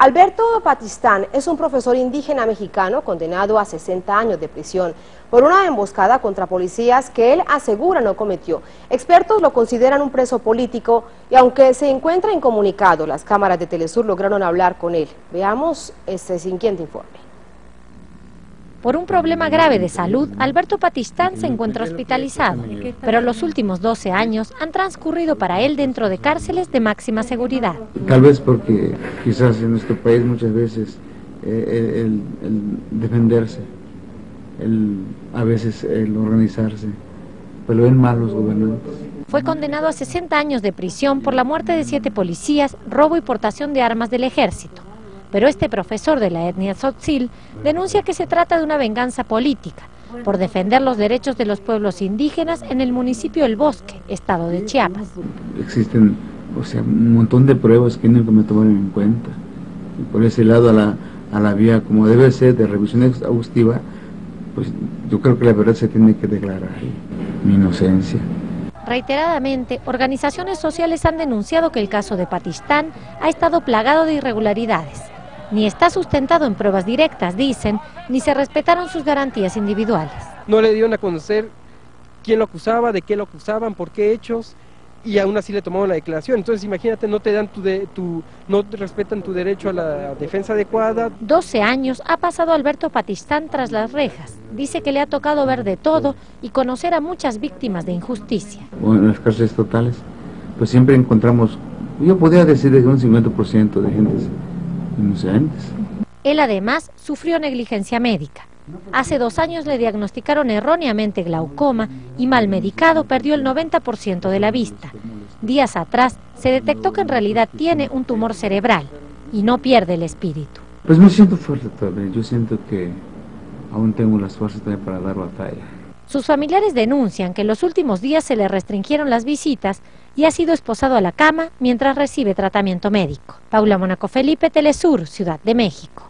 Alberto Patishtan es un profesor indígena mexicano condenado a 60 años de prisión por una emboscada contra policías que él asegura no cometió. Expertos lo consideran un preso político y aunque se encuentra incomunicado, las cámaras de TeleSUR lograron hablar con él. Veamos este siguiente informe. Por un problema grave de salud, Alberto Patishtan se encuentra hospitalizado, pero los últimos 12 años han transcurrido para él dentro de cárceles de máxima seguridad. Tal vez porque quizás en nuestro país muchas veces el defenderse, a veces el organizarse, pues lo ven mal los gobernantes. Fue condenado a 60 años de prisión por la muerte de 7 policías, robo y portación de armas del ejército. Pero este profesor de la etnia Sotzil denuncia que se trata de una venganza política por defender los derechos de los pueblos indígenas en el municipio El Bosque, estado de Chiapas. Existen, un montón de pruebas que nunca me tomaron en cuenta. Y por ese lado, a la vía, como debe ser, de revisión exhaustiva, pues yo creo que la verdad se tiene que declarar mi inocencia. Reiteradamente, organizaciones sociales han denunciado que el caso de Patishtan ha estado plagado de irregularidades. Ni está sustentado en pruebas directas, dicen, ni se respetaron sus garantías individuales. No le dieron a conocer quién lo acusaba, de qué lo acusaban, por qué hechos, y aún así le tomaron la declaración. Entonces, imagínate, no te dan no te respetan tu derecho a la defensa adecuada. 12 años ha pasado Alberto Patishtan tras las rejas. Dice que le ha tocado ver de todo y conocer a muchas víctimas de injusticia. Bueno, en las cárceles totales, pues siempre encontramos, yo podría decir que un 50% de gente inocentes. Él además sufrió negligencia médica. Hace 2 años le diagnosticaron erróneamente glaucoma y mal medicado perdió el 90% de la vista. Días atrás se detectó que en realidad tiene un tumor cerebral y no pierde el espíritu. Pues me siento fuerte todavía, yo siento que aún tengo las fuerzas también para dar batalla. Sus familiares denuncian que en los últimos días se le restringieron las visitas y ha sido esposado a la cama mientras recibe tratamiento médico. Paula Monaco Felipe, TeleSUR, Ciudad de México.